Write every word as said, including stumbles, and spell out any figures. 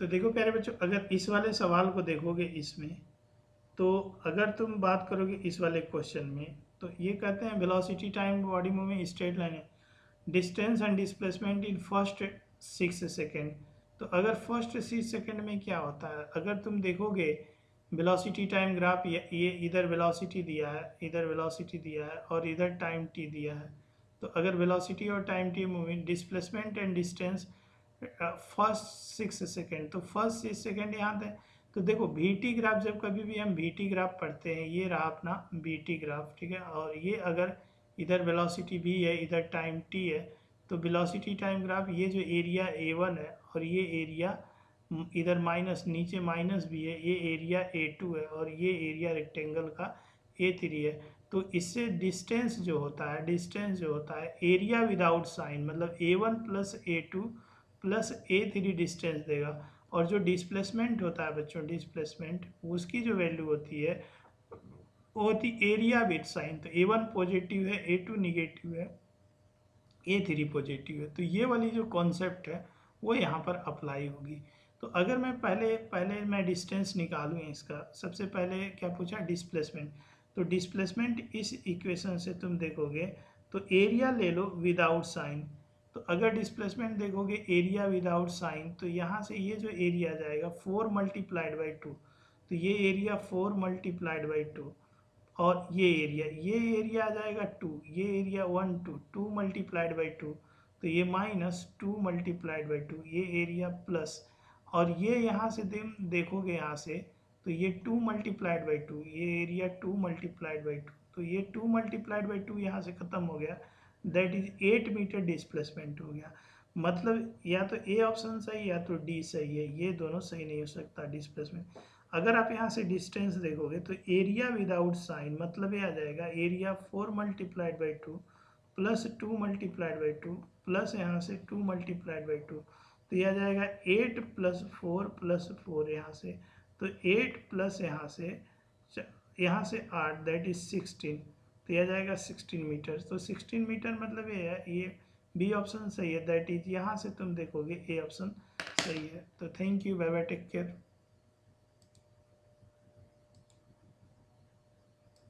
तो देखो प्यारे बच्चों, अगर इस वाले सवाल को देखोगे इसमें, तो अगर तुम बात करोगे इस वाले क्वेश्चन में, तो ये कहते हैं velocity time body movement straight line है, distance and displacement in first six second. तो अगर फर्स्ट सिक्स सेकेंड में क्या होता है, अगर तुम देखोगे वेलोसिटी टाइम ग्राफ, ये इधर वेलोसिटी दिया है, इधर वेलोसिटी दिया है और इधर टाइम टी दिया है। तो अगर वेलोसिटी और time T movement displacement and distance first six second, तो फर्स्ट सिक्स सेकेंड यहाँ थे। तो देखो वी टी ग्राफ, जब कभी भी हम वी टी ग्राफ पढ़ते हैं, ये रहा अपना वी टी ग्राफ, ठीक है। और ये अगर इधर वेलोसिटी भी है, इधर टाइम टी है, तो वेलोसिटी टाइम ग्राफ, ये जो एरिया ए वन है और ये एरिया इधर माइनस, नीचे माइनस भी है, ये एरिया ए टू है और ये एरिया रेक्टेंगल का ए थ्री है। तो इससे डिस्टेंस जो होता है, डिस्टेंस जो होता है एरिया विदाउट साइन, मतलब A one plus A two plus A three distance देगा। और जो डिस्प्लेसमेंट होता है बच्चों, डिस्प्लेसमेंट उसकी जो वैल्यू होती है वो होती एरिया विद साइन। तो ए वन पॉजिटिव है, ए टू निगेटिव है, ए थ्री पॉजिटिव है। तो ये वाली जो कॉन्सेप्ट है वो यहाँ पर अप्लाई होगी। तो अगर मैं पहले पहले मैं डिस्टेंस निकालूँ इसका, सबसे पहले क्या पूछा, डिस्प्लेसमेंट। तो डिस्प्लेसमेंट इस इक्वेशन से तुम देखोगे तो एरिया ले लो विदाउट साइन। तो अगर डिस्प्लेसमेंट देखोगे एरिया विदाउट साइन, तो यहाँ से ये जो एरिया जाएगा फोर मल्टीप्लाइड बाई टू, तो ये area four multiplied by two और ये एरिया, ये एरिया आ जाएगा टू, ये area one two, two multiplied by two, तो ये minus two multiplied by two, ये एरिया प्लस। और ये यहाँ से दे, देखोगे यहाँ से तो ये टू मल्टीप्लाइड बाई टू, ये area two multiplied by two, तो ये टू मल्टीप्लाइड बाई टू यहाँ से ख़त्म हो गया, that is eight metre displacement हो गया। मतलब या तो ए ऑप्शन सही या तो डी सही है, ये दोनों सही नहीं हो सकता डिस्प्लेसमेंट। अगर आप यहाँ से डिस्टेंस देखोगे तो एरिया विदाउट साइन, मतलब ये आ जाएगा area four multiplied by two plus two multiplied by two plus यहाँ से टू मल्टीप्लाइड बाई टू, तो यह आ जाएगा eight plus four plus four यहाँ से, तो एट प्लस यहाँ से यहाँ से आठ, दैट इज सिक्सटीन, तो यह जाएगा सिक्सटीन मीटर। तो सिक्सटीन मीटर मतलब ये है, ये बी ऑप्शन सही है, दैट इज यहाँ से तुम देखोगे ए ऑप्शन सही है। तो thank you, bye bye, take care.